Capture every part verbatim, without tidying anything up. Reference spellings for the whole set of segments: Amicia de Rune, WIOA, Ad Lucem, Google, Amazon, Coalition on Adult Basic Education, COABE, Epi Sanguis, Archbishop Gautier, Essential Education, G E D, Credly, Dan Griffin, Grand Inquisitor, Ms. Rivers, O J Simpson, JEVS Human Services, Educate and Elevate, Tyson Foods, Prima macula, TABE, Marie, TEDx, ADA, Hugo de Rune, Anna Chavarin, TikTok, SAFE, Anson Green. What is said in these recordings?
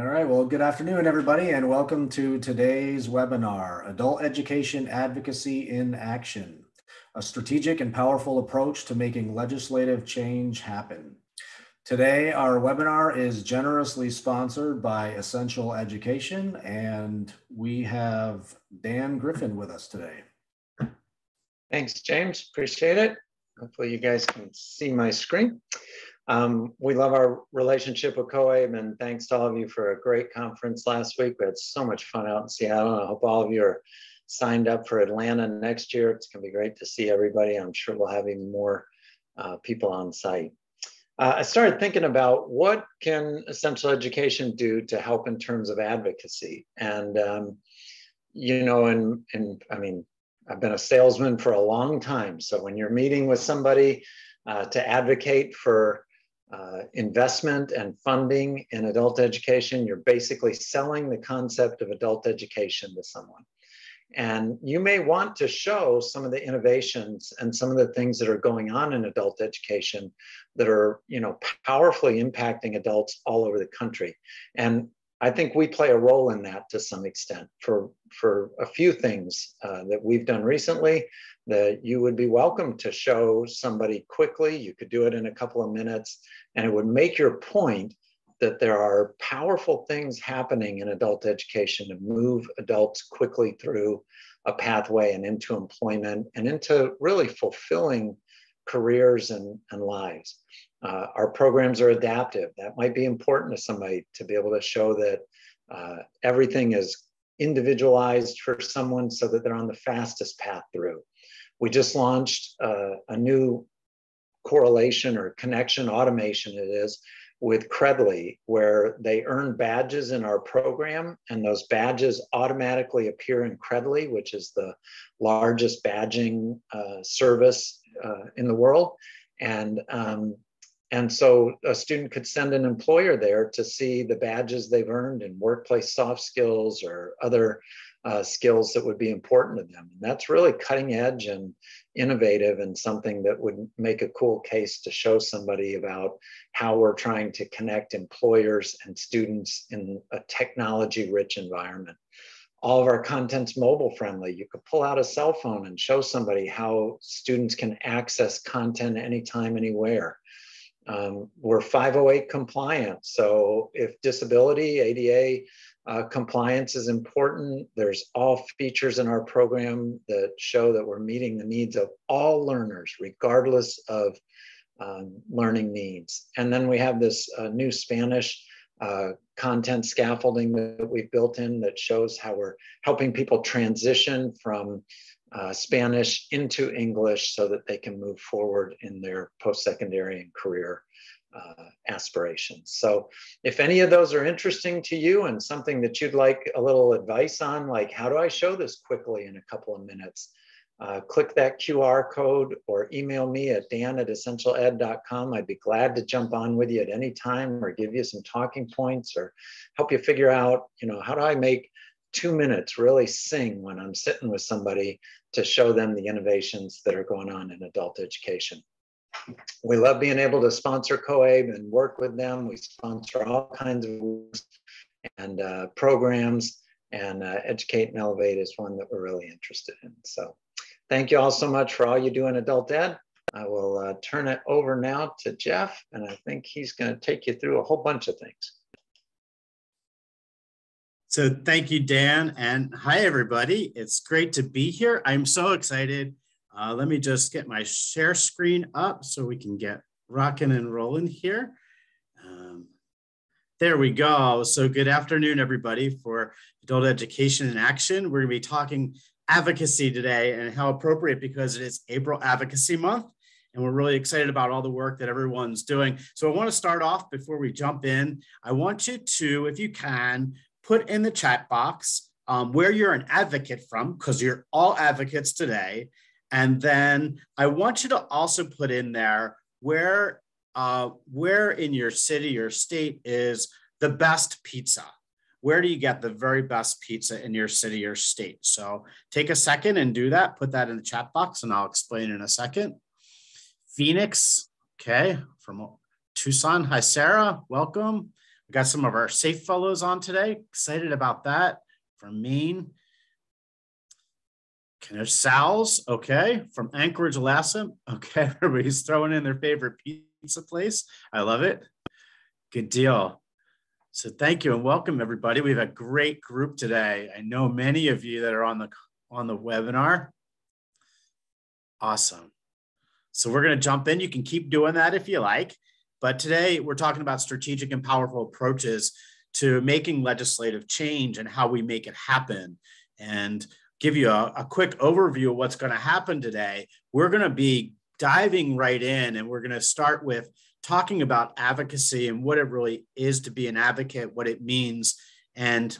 All right, well, good afternoon, everybody, and welcome to today's webinar, Adult Education Advocacy in Action, a strategic and powerful approach to making legislative change happen. Today, our webinar is generously sponsored by Essential Education, and we have Dan Griffin with us today. Thanks, James. Appreciate it. Hopefully you guys can see my screen. Um, we love our relationship with COABE, and thanks to all of you for a great conference last week. We had so much fun out in Seattle, and I hope all of you are signed up for Atlanta next year. It's going to be great to see everybody. I'm sure we'll have even more uh, people on site. Uh, I started thinking about what can Essential Education do to help in terms of advocacy. And, um, you know, and, and I mean, I've been a salesman for a long time. So when you're meeting with somebody uh, to advocate for Uh, investment and funding in adult education, you're basically selling the concept of adult education to someone. And you may want to show some of the innovations and some of the things that are going on in adult education that are, you know, powerfully impacting adults all over the country. And I think we play a role in that to some extent for, for a few things uh, that we've done recently that you would be welcome to show somebody quickly. You could do it in a couple of minutes, and it would make your point that there are powerful things happening in adult education to move adults quickly through a pathway and into employment and into really fulfilling careers and, and lives. Uh, our programs are adaptive. That might be important to somebody to be able to show that uh, everything is individualized for someone so that they're on the fastest path through. We just launched uh, a new correlation or connection, automation it is, with Credly, where they earn badges in our program, and those badges automatically appear in Credly, which is the largest badging uh, service uh, in the world. And um, And so a student could send an employer there to see the badges they've earned in workplace soft skills or other uh, skills that would be important to them. And that's really cutting edge and innovative and something that would make a cool case to show somebody about how we're trying to connect employers and students in a technology-rich environment. All of our content's mobile friendly. You could pull out a cell phone and show somebody how students can access content anytime, anywhere. Um, we're five oh eight compliant, so if disability, A D A Uh, compliance is important. There's all features in our program that show that we're meeting the needs of all learners, regardless of um, learning needs. And then we have this uh, new Spanish uh, content scaffolding that we've built in that shows how we're helping people transition from uh, Spanish into English so that they can move forward in their post-secondary and career Uh, aspirations. So if any of those are interesting to you and something that you'd like a little advice on, like how do I show this quickly in a couple of minutes, uh, click that Q R code or email me at dan at essential ed dot com. I'd be glad to jump on with you at any time or give you some talking points or help you figure out, you know, how do I make two minutes really sing when I'm sitting with somebody to show them the innovations that are going on in adult education. We love being able to sponsor COABE and work with them. We sponsor all kinds of works and uh, programs, and uh, Educate and Elevate is one that we're really interested in. So thank you all so much for all you do in adult ed. I will uh, turn it over now to Jeff, and I think he's going to take you through a whole bunch of things. So thank you, Dan, and hi, everybody. It's great to be here. I'm so excited. Uh, let me just get my share screen up so we can get rocking and rolling here. Um, there we go. So good afternoon, everybody, for Adult Education in Action. We're going to be talking advocacy today, and how appropriate because it is April Advocacy Month, and we're really excited about all the work that everyone's doing. So I want to start off before we jump in. I want you to, if you can, put in the chat box um, where you're an advocate from, because you're all advocates today. And then I want you to also put in there where, uh, where in your city or state is the best pizza. Where do you get the very best pizza in your city or state? So take a second and do that. Put that in the chat box and I'll explain in a second. Phoenix, okay, from Tucson. Hi, Sarah, welcome. We got some of our SAFE fellows on today. Excited about that. From Maine. Sal's, okay, from Anchorage, Alaska. Okay, everybody's throwing in their favorite pizza place. I love it. Good deal. So thank you and welcome, everybody. We have a great group today. I know many of you that are on the, on the webinar. Awesome. So we're going to jump in. You can keep doing that if you like. But today we're talking about strategic and powerful approaches to making legislative change and how we make it happen. And give you a, a quick overview of what's going to happen today. We're going to be diving right in, and we're going to start with talking about advocacy and what it really is to be an advocate, what it means, and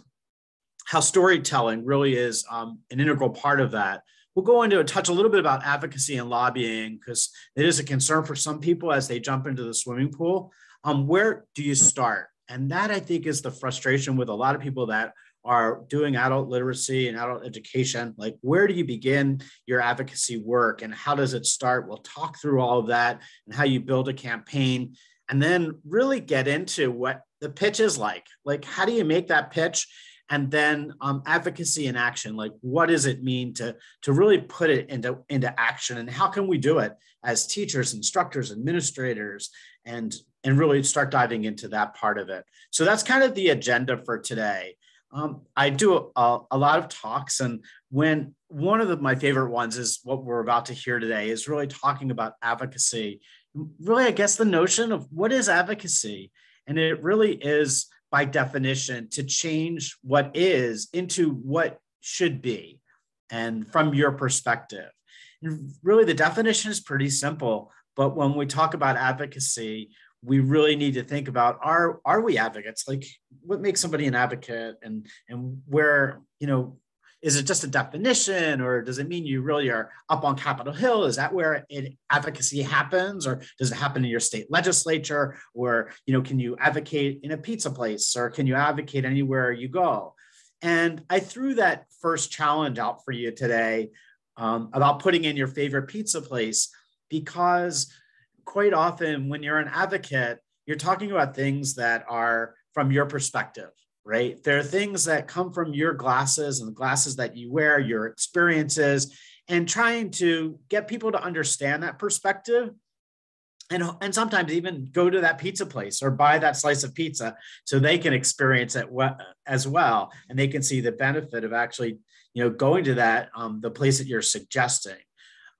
how storytelling really is um, an integral part of that. We'll go into a touch a little bit about advocacy and lobbying, because it is a concern for some people as they jump into the swimming pool. Um, where do you start? And that, I think, is the frustration with a lot of people that are doing adult literacy and adult education. Like, where do you begin your advocacy work and how does it start? We'll talk through all of that and how you build a campaign, and then really get into what the pitch is like. Like, how do you make that pitch? And then um, advocacy in action. Like, what does it mean to, to really put it into, into action? And how can we do it as teachers, instructors, administrators, and, and really start diving into that part of it. So that's kind of the agenda for today. Um, I do a, a lot of talks, and when one of the, my favorite ones is what we're about to hear today, is really talking about advocacy. Really, I guess the notion of what is advocacy, and it really is by definition to change what is into what should be, and from your perspective. And really, the definition is pretty simple, but when we talk about advocacy, we really need to think about, are, are we advocates? Like, what makes somebody an advocate, and, and where, you know, is it just a definition, or does it mean you really are up on Capitol Hill? Is that where it, advocacy happens, or does it happen in your state legislature? Or, you know, can you advocate in a pizza place, or can you advocate anywhere you go? And I threw that first challenge out for you today um, about putting in your favorite pizza place, because quite often when you're an advocate, you're talking about things that are from your perspective, right? There are things that come from your glasses and the glasses that you wear, your experiences, and trying to get people to understand that perspective And, and sometimes even go to that pizza place or buy that slice of pizza so they can experience it as well. And they can see the benefit of actually, you know, going to that, um, the place that you're suggesting.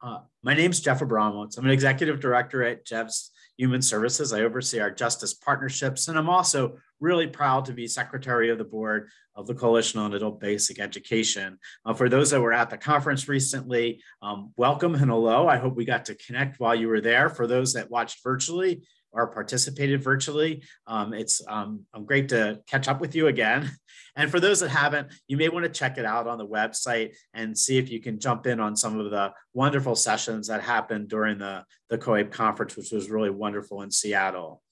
Uh, my name's Jeff Abramowitz. I'm an executive director at J E V S Human Services. I oversee our justice partnerships. And I'm also really proud to be secretary of the board of the Coalition on Adult Basic Education. Uh, for those that were at the conference recently, um, welcome and hello. I hope we got to connect while you were there. For those that watched virtually or participated virtually, um, it's um, great to catch up with you again. And for those that haven't, you may want to check it out on the website and see if you can jump in on some of the wonderful sessions that happened during the, the COABE conference, which was really wonderful in Seattle.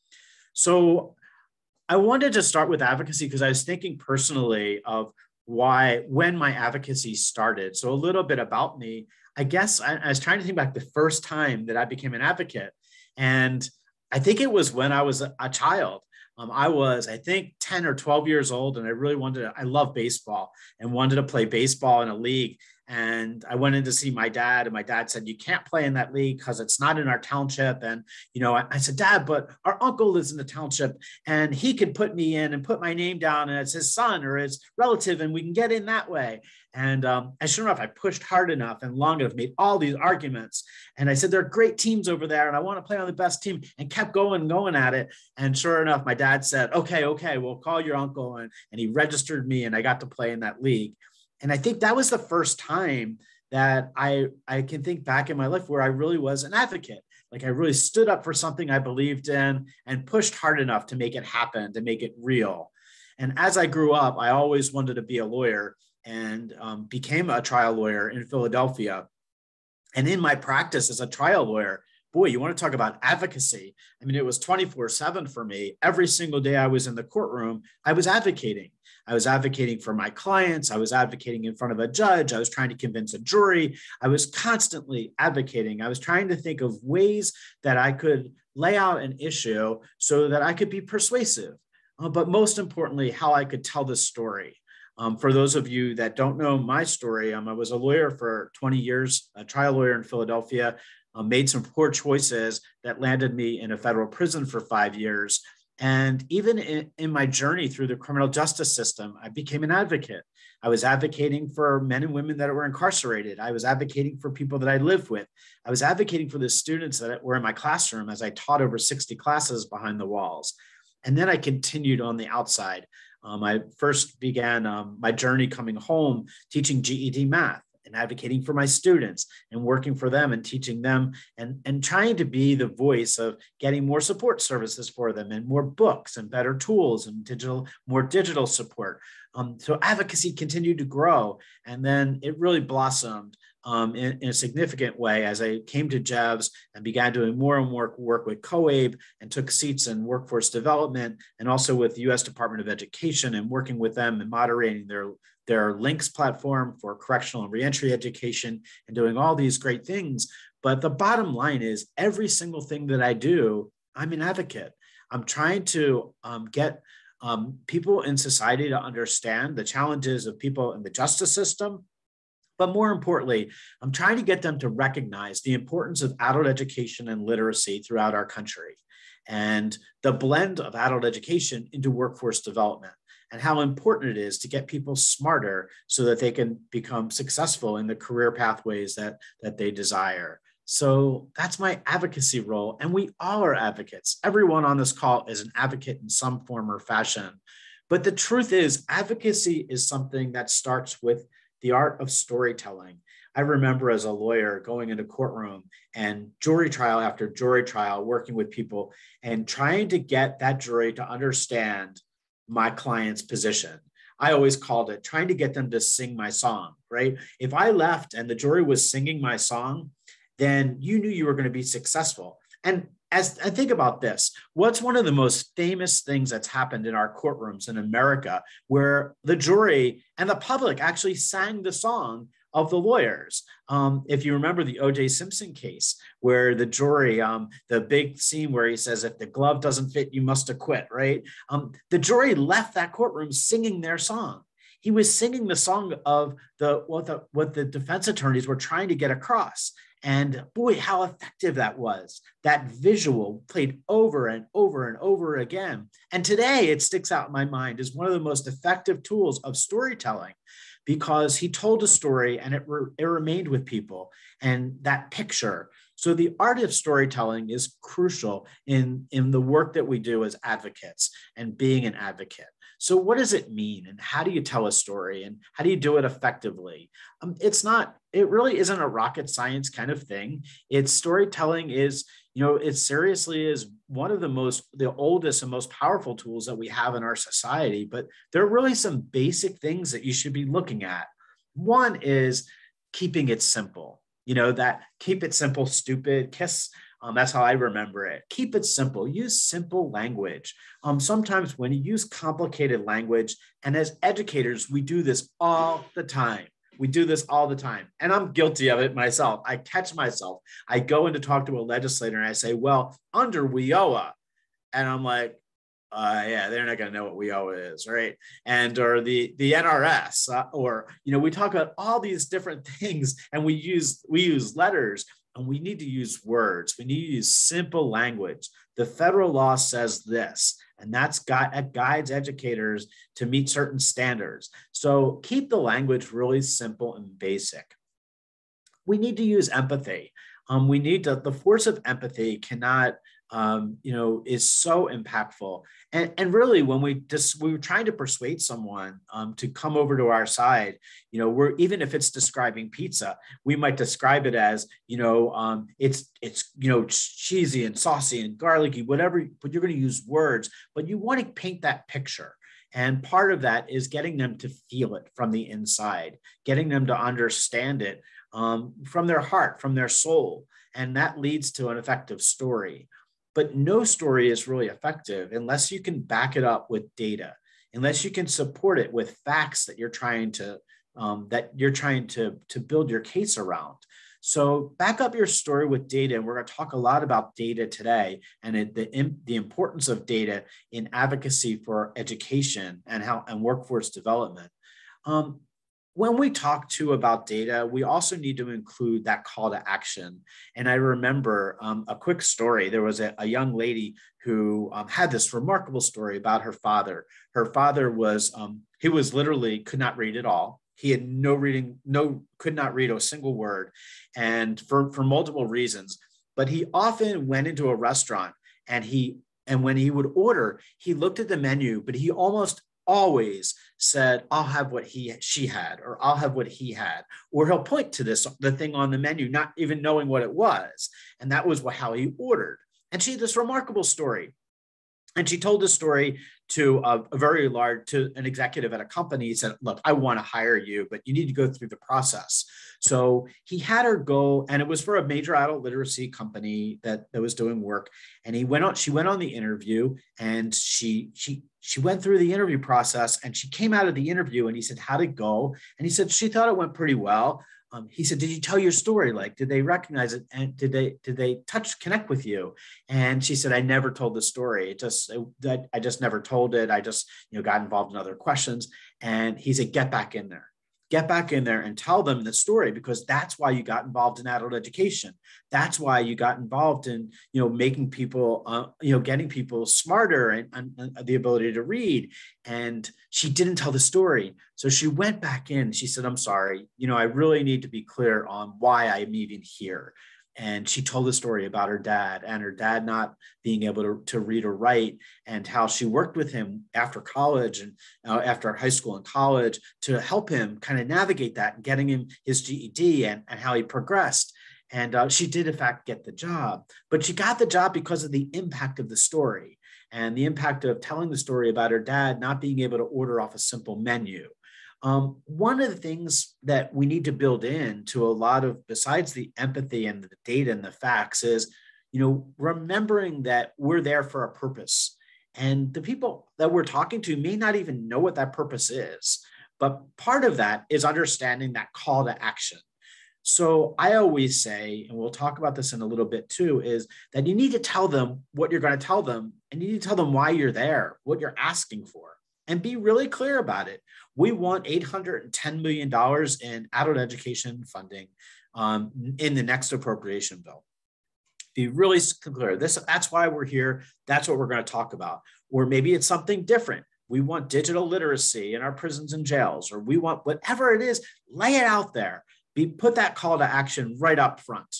So I wanted to start with advocacy because I was thinking personally of why, when my advocacy started. So a little bit about me, I guess I, I was trying to think back the first time that I became an advocate. And I think it was when I was a child. Um, I was, I think, ten or twelve years old, and I really wanted to, I love baseball and wanted to play baseball in a league. And I went in to see my dad, and my dad said, you can't play in that league because it's not in our township. And, you know, I, I said, Dad, but our uncle lives in the township and he could put me in and put my name down and it's his son or his relative and we can get in that way. And um, and sure enough, I pushed hard enough and long enough, made all these arguments. And I said, there are great teams over there and I want to play on the best team, and kept going and going at it. And sure enough, my dad said, okay, okay, we'll call your uncle. And, and he registered me and I got to play in that league. And I think that was the first time that I, I can think back in my life where I really was an advocate. Like I really stood up for something I believed in and pushed hard enough to make it happen, to make it real. And as I grew up, I always wanted to be a lawyer, and um, became a trial lawyer in Philadelphia. And in my practice as a trial lawyer, boy, you want to talk about advocacy. I mean, it was twenty-four seven for me. Every single day I was in the courtroom, I was advocating. I was advocating for my clients. I was advocating in front of a judge. I was trying to convince a jury. I was constantly advocating. I was trying to think of ways that I could lay out an issue so that I could be persuasive, uh, but most importantly, how I could tell the story. Um, for those of you that don't know my story, um, I was a lawyer for twenty years, a trial lawyer in Philadelphia, uh, made some poor choices that landed me in a federal prison for five years. And even in, in my journey through the criminal justice system, I became an advocate. I was advocating for men and women that were incarcerated. I was advocating for people that I lived with. I was advocating for the students that were in my classroom as I taught over sixty classes behind the walls. And then I continued on the outside. Um, I first began um, my journey coming home, teaching G E D math and advocating for my students and working for them and teaching them, and, and trying to be the voice of getting more support services for them and more books and better tools and digital, more digital support. Um, so advocacy continued to grow, and then it really blossomed um, in, in a significant way as I came to J E V S and began doing more and more work with COABE and took seats in workforce development and also with the U S Department of Education and working with them and moderating their their LINCS platform for correctional and reentry education and doing all these great things. But the bottom line is every single thing that I do, I'm an advocate. I'm trying to um, get um, people in society to understand the challenges of people in the justice system. But more importantly, I'm trying to get them to recognize the importance of adult education and literacy throughout our country, and the blend of adult education into workforce development, and how important it is to get people smarter so that they can become successful in the career pathways that, that they desire. So that's my advocacy role. And we all are advocates. Everyone on this call is an advocate in some form or fashion. But the truth is, advocacy is something that starts with the art of storytelling. I remember as a lawyer going into courtroom and jury trial after jury trial, working with people and trying to get that jury to understand my client's position. I always called it trying to get them to sing my song, right? If I left and the jury was singing my song, then you knew you were going to be successful. And as I think about this, what's one of the most famous things that's happened in our courtrooms in America, where the jury and the public actually sang the song of the lawyers? Um, if you remember the O J Simpson case, where the jury, um, the big scene where he says, if the glove doesn't fit, you must acquit, right? Um, the jury left that courtroom singing their song. He was singing the song of the what the what the defense attorneys were trying to get across. And boy, how effective that was. That visual played over and over and over again. And today it sticks out in my mind as one of the most effective tools of storytelling, because he told a story and it, re it remained with people and that picture. So the art of storytelling is crucial in, in the work that we do as advocates and being an advocate. So what does it mean? And how do you tell a story? And how do you do it effectively? Um, it's not, it really isn't a rocket science kind of thing. It's storytelling is, you know, it seriously is one of the most, the oldest and most powerful tools that we have in our society, but there are really some basic things that you should be looking at. One is keeping it simple. You know, that keep it simple, stupid, KISS. Um, that's how I remember it. Keep it simple. Use simple language. Um, sometimes when you use complicated language, and as educators, we do this all the time. We do this all the time. And I'm guilty of it myself. I catch myself. I go in to talk to a legislator and I say, well, under WIOA. And I'm like, Uh, yeah, they're not going to know what WIOA is, right? And or the the N R S, uh, or you know, we talk about all these different things, and we use we use letters, and we need to use words. We need to use simple language. The federal law says this, and that's got it guides educators to meet certain standards. So keep the language really simple and basic. We need to use empathy. Um, we need to the force of empathy cannot. Um, you know, is so impactful. And, and really when we just, we were trying to persuade someone um, to come over to our side, you know, we're, even if it's describing pizza, we might describe it as, you know, um, it's, it's, you know, cheesy and saucy and garlicky, whatever, but you're going to use words, but you want to paint that picture. And part of that is getting them to feel it from the inside, getting them to understand it um, from their heart, from their soul. And that leads to an effective story. But no story is really effective unless you can back it up with data, unless you can support it with facts that you're trying to um, that you're trying to to build your case around. So back up your story with data, and we're going to talk a lot about data today and it, the the importance of data in advocacy for education and how and workforce development. Um, When we talk too about data, we also need to include that call to action. And I remember um, a quick story. There was a, a young lady who um, had this remarkable story about her father. Her father was, um, he was literally could not read at all. He had no reading, no, could not read a single word. And for, for multiple reasons, but he often went into a restaurant and he, and when he would order, he looked at the menu, but he almost always said, I'll have what he, she had, or I'll have what he had, or he'll point to this, the thing on the menu, not even knowing what it was. And that was what, how he ordered. And she had this remarkable story. And she told the story to a, a very large, to an executive at a company. He said, look, I want to hire you, but you need to go through the process. So he had her go, and it was for a major adult literacy company that, that was doing work. And he went on, she went on the interview and she, she, she went through the interview process and she came out of the interview and he said, how'd it go? And he said, she thought it went pretty well. Um, he said, did you tell your story? Like, did they recognize it? And did they, did they touch, connect with you? And she said, I never told the story. It just, I, I just never told it. I just, you know, got involved in other questions. And he said, get back in there, get back in there and tell them the story, because that's why you got involved in adult education. That's why you got involved in, you know, making people, uh, you know, getting people smarter and, and, and the ability to read. And she didn't tell the story. So she went back in, she said, I'm sorry, you know, I really need to be clear on why I'm even here. And she told the story about her dad and her dad not being able to, to read or write, and how she worked with him after college and uh, after high school and college to help him kind of navigate that, and getting him his G E D and, and how he progressed. And uh, she did, in fact, get the job, but she got the job because of the impact of the story and the impact of telling the story about her dad not being able to order off a simple menu. Um, one of the things that we need to build in to a lot of, besides the empathy and the data and the facts, is, you know, remembering that we're there for a purpose, and the people that we're talking to may not even know what that purpose is, but part of that is understanding that call to action. So I always say, and we'll talk about this in a little bit too, is that you need to tell them what you're going to tell them, and you need to tell them why you're there, what you're asking for. and be really clear about it. We want eight hundred ten million dollars in adult education funding um, in the next appropriation bill. Be really clear. This, that's why we're here. That's what we're going to talk about. Or maybe it's something different. We want digital literacy in our prisons and jails, or we want whatever it is, lay it out there. Be, put that call to action right up front.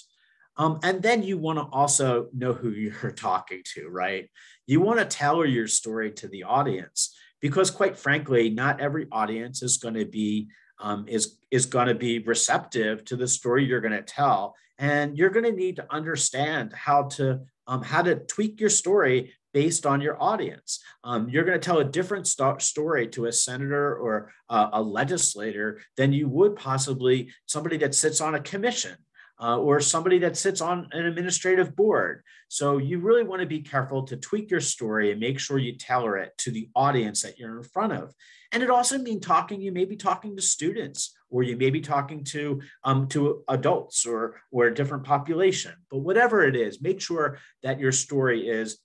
Um, and then you want to also know who you're talking to, right? You want to tailor your story to the audience, because quite frankly, not every audience is going to be um, is, is going to be receptive to the story you're going to tell. And you're going to need to understand how to, um, how to tweak your story based on your audience. Um, you're going to tell a different st story to a senator or uh, a legislator than you would possibly somebody that sits on a commission. Uh, or somebody that sits on an administrative board. So you really want to be careful to tweak your story and make sure you tailor it to the audience that you're in front of. And it also means talking, you may be talking to students, or you may be talking to, um, to adults or, or a different population. But whatever it is, make sure that your story is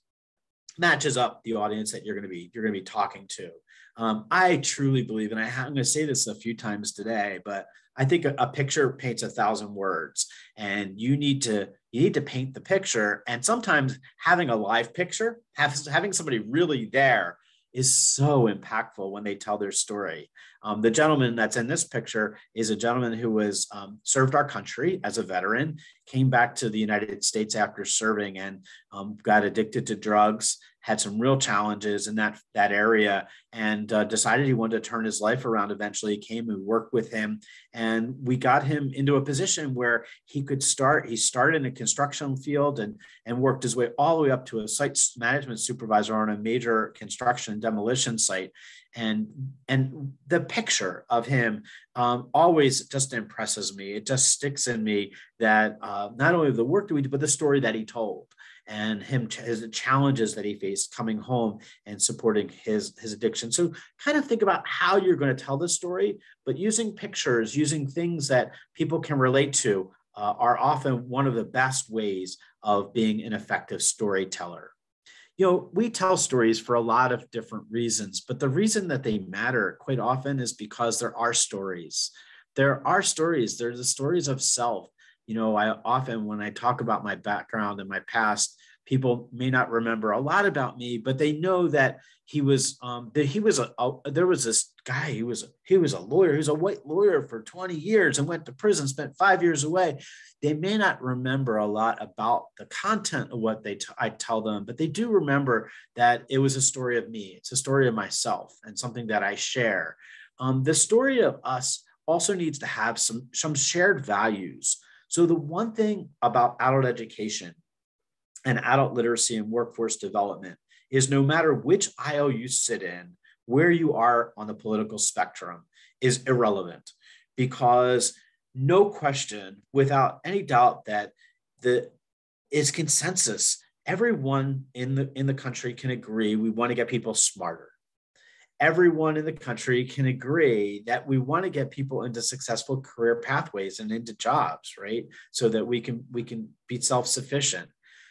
matches up the audience that you're going to be, you're going to be talking to. Um, I truly believe, and I I'm going to say this a few times today, but I think a, a picture paints a thousand words, and you need to, you need to paint the picture. And sometimes having a live picture, have, having somebody really there is so impactful when they tell their story. Um, the gentleman that's in this picture is a gentleman who was um, served our country as a veteran, came back to the United States after serving, and um, got addicted to drugs, had some real challenges in that, that area, and uh, decided he wanted to turn his life around. Eventually came and worked with him, and we got him into a position where he could start, he started in a construction field and, and worked his way all the way up to a site management supervisor on a major construction demolition site. And, and the picture of him um, always just impresses me. It just sticks in me that uh, not only the work that we did, but the story that he told, and him his challenges that he faced coming home and supporting his, his addiction. So kind of think about how you're going to tell the story, but using pictures, using things that people can relate to uh, are often one of the best ways of being an effective storyteller. You know, we tell stories for a lot of different reasons, but the reason that they matter quite often is because there are stories. There are stories. They're the stories of self. You know, I often, when I talk about my background and my past, people may not remember a lot about me, but they know that he was, um, that he was a, a, there was this guy, he was, he was a lawyer, he was a white lawyer for twenty years and went to prison, spent five years away. They may not remember a lot about the content of what they, t I tell them, but they do remember that it was a story of me. It's a story of myself and something that I share. Um, the story of us also needs to have some, some shared values. So the one thing about adult education and adult literacy and workforce development is no matter which aisle you sit in, where you are on the political spectrum is irrelevant, because no question, without any doubt, that the is consensus. Everyone in the, in the country can agree we want to get people smarter. Everyone in the country can agree that we want to get people into successful career pathways and into jobs, right? So that we can, we can be self-sufficient.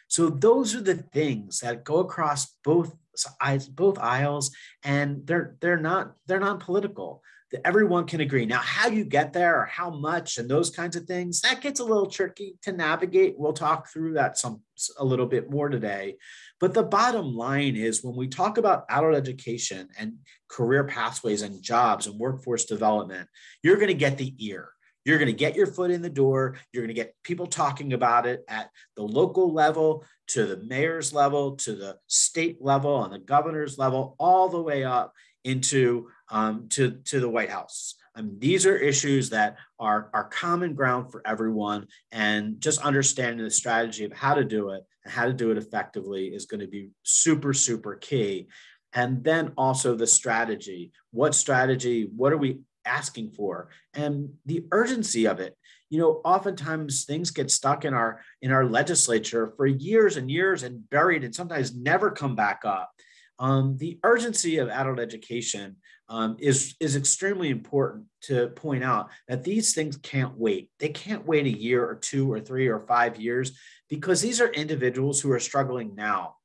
So those are the things that go across both sides, both aisles, and they're, they're not, they're non-political. Everyone can agree. Now, how you get there or how much and those kinds of things, that gets a little tricky to navigate. We'll talk through that some a little bit more today. But the bottom line is when we talk about adult education and career pathways and jobs and workforce development, you're going to get the ear. You're going to get your foot in the door. You're going to get people talking about it at the local level, to the mayor's level, to the state level, and the governor's level, all the way up into um, to, to the White House. Um, these are issues that are, are common ground for everyone, and just understanding the strategy of how to do it and how to do it effectively is going to be super, super key. And then also the strategy. What strategy? What are we asking for? And the urgency of it. You know, oftentimes things get stuck in our, in our legislature for years and years and buried and sometimes never come back up. Um, the urgency of adult education um, is, is extremely important to point out that these things can't wait. They can't wait a year or two or three or five years, because these are individuals who are struggling now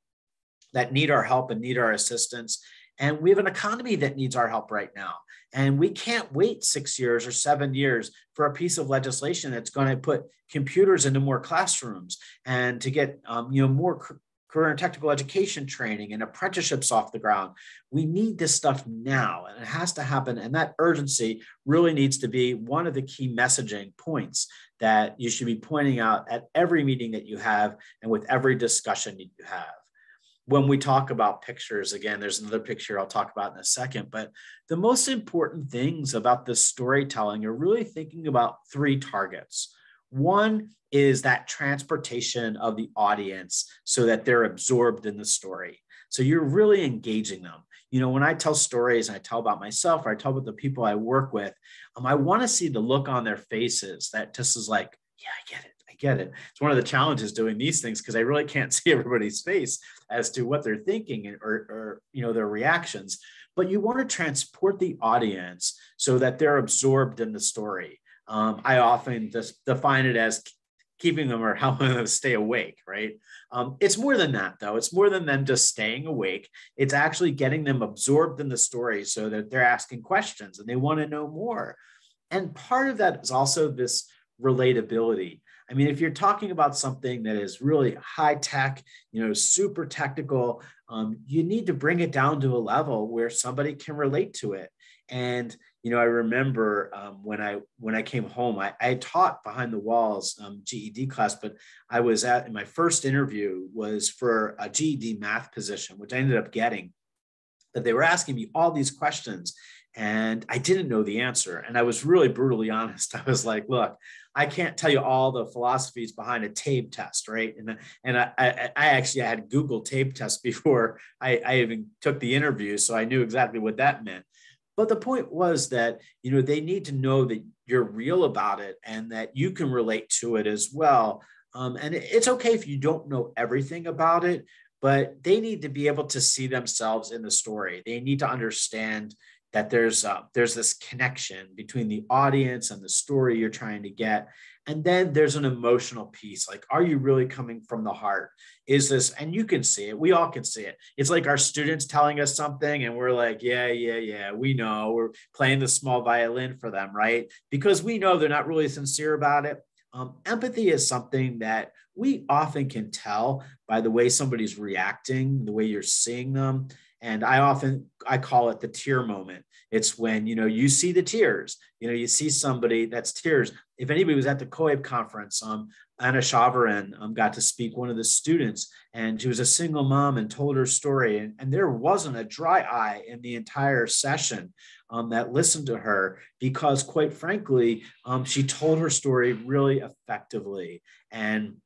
that need our help and need our assistance. And we have an economy that needs our help right now. And we can't wait six years or seven years for a piece of legislation that's going to put computers into more classrooms and to get um, you know, more career and technical education training and apprenticeships off the ground. We need this stuff now, and it has to happen. And that urgency really needs to be one of the key messaging points that you should be pointing out at every meeting that you have and with every discussion that you have. When we talk about pictures, again, there's another picture I'll talk about in a second, but the most important things about this storytelling are really thinking about three targets. One is that transportation of the audience so that they're absorbed in the story. So you're really engaging them. You know, when I tell stories and I tell about myself or I tell about the people I work with, um, I want to see the look on their faces that just is like, yeah, I get it. Get it. It's one of the challenges doing these things because I really can't see everybody's face as to what they're thinking or, or you know, their reactions. But you want to transport the audience so that they're absorbed in the story. Um, I often just define it as keeping them or helping them stay awake, right? Um, it's more than that, though. It's more than them just staying awake. It's actually getting them absorbed in the story so that they're asking questions and they want to know more. And part of that is also this relatability. I mean, if you're talking about something that is really high tech, you know, super technical, um, you need to bring it down to a level where somebody can relate to it. And, you know, I remember um, when I when I came home, I, I taught behind the walls um, G E D class, but I was at, my first interview was for a G E D math position, which I ended up getting, but they were asking me all these questions. And I didn't know the answer. And I was really brutally honest. I was like, look, I can't tell you all the philosophies behind a TABE test, right? And, and I, I, I actually had Googled TABE test before I, I even took the interview. So I knew exactly what that meant. But the point was that, you know, they need to know that you're real about it and that you can relate to it as well. Um, and it's okay if you don't know everything about it, but they need to be able to see themselves in the story. They need to understand that there's uh, there's this connection between the audience and the story you're trying to get. And then there's an emotional piece, like, are you really coming from the heart? Is this, and you can see it, we all can see it. It's like our students telling us something and we're like, yeah, yeah, yeah, we know, we're playing the small violin for them, right? Because we know they're not really sincere about it. Um, empathy is something that we often can tell by the way somebody's reacting, the way you're seeing them. And I often, I call it the tear moment. It's when, you know, you see the tears, you know, you see somebody that's tears. If anybody was at the COABE conference, um, Anna Chavarin um, got to speak, one of the students, and she was a single mom and told her story. And, and there wasn't a dry eye in the entire session um, that listened to her because, quite frankly, um, she told her story really effectively. And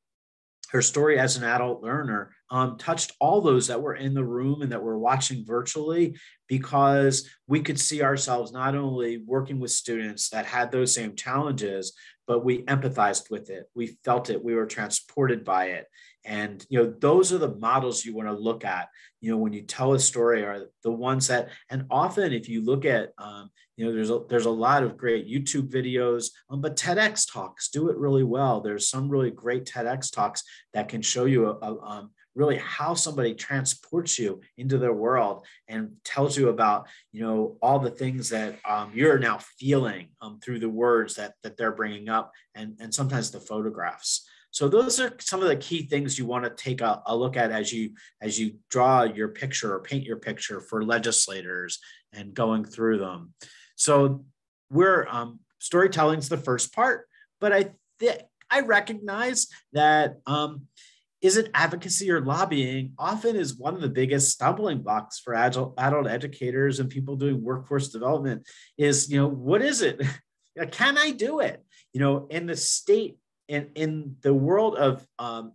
her story as an adult learner um, touched all those that were in the room and that were watching virtually, because we could see ourselves not only working with students that had those same challenges, but we empathized with it. We felt it. We were transported by it. And, you know, those are the models you want to look at, you know, when you tell a story, are the ones that, and often if you look at, um, you know, there's a, there's a lot of great YouTube videos, um, but TEDx talks do it really well. There's some really great TEDx talks that can show you a, a, um, really how somebody transports you into their world and tells you about, you know, all the things that um, you're now feeling um, through the words that, that they're bringing up and, and sometimes the photographs. So those are some of the key things you want to take a, a look at as you as you draw your picture or paint your picture for legislators and going through them. So we're um, storytelling's the first part, but I think I recognize that um, isn't advocacy or lobbying often is one of the biggest stumbling blocks for adult adult educators and people doing workforce development. Is, you know, what is it? Can I do it? You know, in the state. In, in the world of um,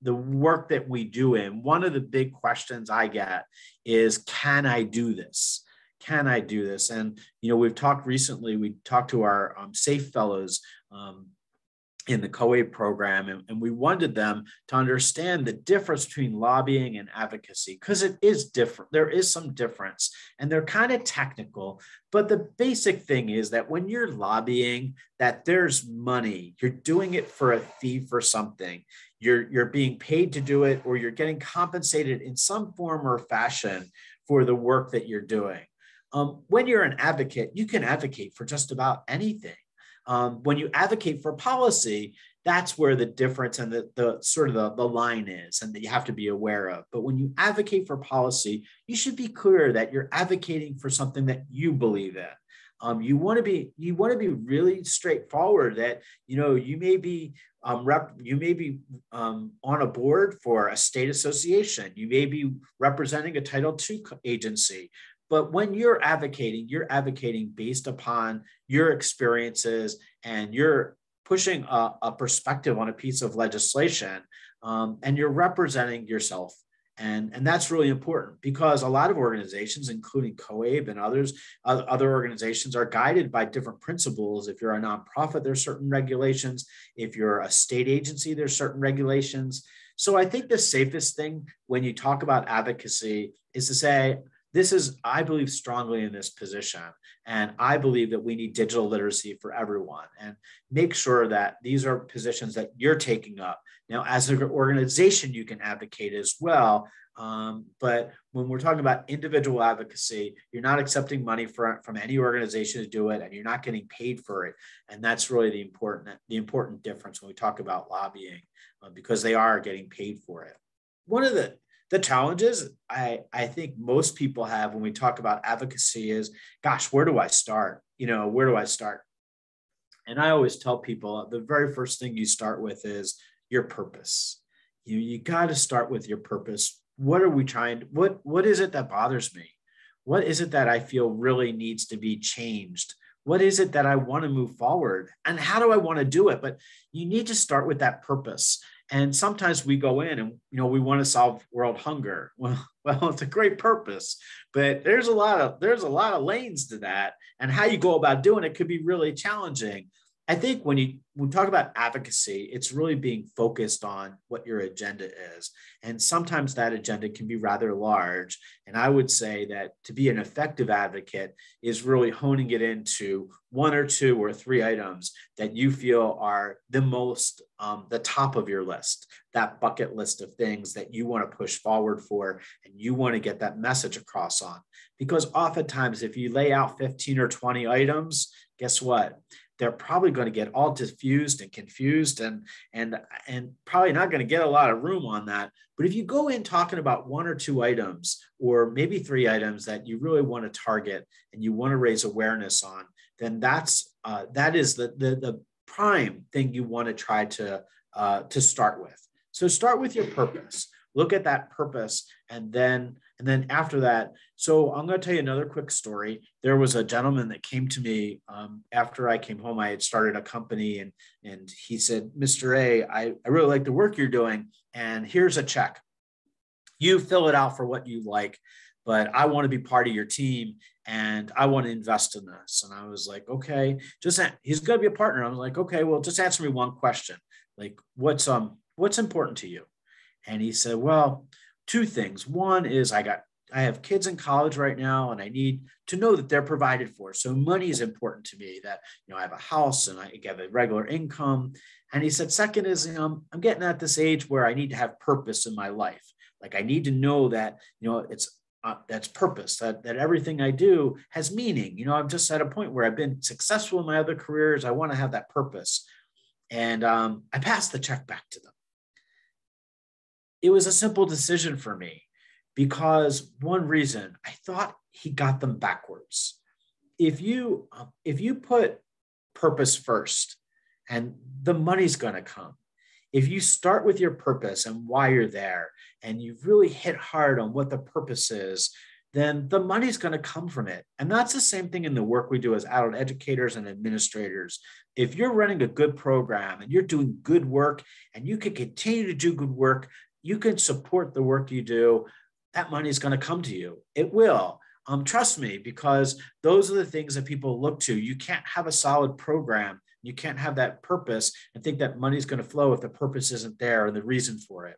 the work that we do in, one of the big questions I get is, can I do this? Can I do this? And, you know, we've talked recently, we talked to our um, SAFE fellows um, in the COABE program, and, and we wanted them to understand the difference between lobbying and advocacy, because it is different. There is some difference, and they're kind of technical, but the basic thing is that when you're lobbying, that there's money, you're doing it for a fee for something, you're, you're being paid to do it, or you're getting compensated in some form or fashion for the work that you're doing. Um, when you're an advocate, you can advocate for just about anything. Um, when you advocate for policy, that's where the difference and the, the sort of the, the line is and that you have to be aware of. But when you advocate for policy, you should be clear that you're advocating for something that you believe in. Um, you want to be you want to be really straightforward that, you know, you may be um, rep, you may be um, on a board for a state association. You may be representing a Title two agency. But when you're advocating, you're advocating based upon your experiences and you're pushing a, a perspective on a piece of legislation, um, and you're representing yourself. And, and that's really important because a lot of organizations, including COABE and others, other organizations are guided by different principles. If you're a nonprofit, there's certain regulations. If you're a state agency, there's certain regulations. So I think the safest thing when you talk about advocacy is to say, this is, I believe strongly in this position, and I believe that we need digital literacy for everyone, and make sure that these are positions that you're taking up. Now, as an organization, you can advocate as well, um, but when we're talking about individual advocacy, you're not accepting money for, from any organization to do it, and you're not getting paid for it, and that's really the important, the important difference when we talk about lobbying, uh, because they are getting paid for it. One of the The challenges I, I think most people have when we talk about advocacy is, gosh, where do I start? You know, where do I start? And I always tell people the very first thing you start with is your purpose. You, you got to start with your purpose. What are we trying? What, what is it that bothers me? What is it that I feel really needs to be changed? What is it that I want to move forward? And how do I want to do it? But you need to start with that purpose. And sometimes we go in and, you know, we want to solve world hunger. Well, well, it's a great purpose, but there's a lot of, there's a lot of lanes to that. And how you go about doing it could be really challenging. I think when you when we talk about advocacy, it's really being focused on what your agenda is. And sometimes that agenda can be rather large. And I would say that to be an effective advocate is really honing it into one or two or three items that you feel are the most, um, the top of your list, that bucket list of things that you want to push forward for, and you want to get that message across on. Because oftentimes, if you lay out fifteen or twenty items, guess what? They're probably going to get all diffused and confused and, and, and probably not going to get a lot of room on that. But if you go in talking about one or two items, or maybe three items that you really want to target and you want to raise awareness on, then that's, uh, that is the, the, the prime thing you want to try to, uh, to start with. So start with your purpose. Look at that purpose, and then and then after that. So I'm going to tell you another quick story. There was a gentleman that came to me um, after I came home. I had started a company, and and he said, "Mister A, I, I really like the work you're doing, and here's a check. You fill it out for what you like, but I want to be part of your team, and I want to invest in this." And I was like, "Okay, just he's going to be a partner." I was like, "Okay, well, just answer me one question. Like, what's um what's important to you?" And he said, well, two things. One is I got, I have kids in college right now, and I need to know that they're provided for. So money is important to me, that, you know, I have a house and I get a regular income. And he said, second is, you know, I'm getting at this age where I need to have purpose in my life. Like I need to know that, you know, it's, uh, that's purpose, that, that everything I do has meaning. You know, I'm just at a point where I've been successful in my other careers. I want to have that purpose. And um, I passed the check back to them. It was a simple decision for me because one reason, I thought he got them backwards. If you, um, if you put purpose first, and the money's going to come. If you start with your purpose and why you're there, and you really hit hard on what the purpose is, then the money's going to come from it. And that's the same thing in the work we do as adult educators and administrators. If you're running a good program and you're doing good work, and you can continue to do good work, you can support the work you do, that money is going to come to you. It will. Um, trust me, because those are the things that people look to. You can't have a solid program. You can't have that purpose and think that money is going to flow if the purpose isn't there and the reason for it.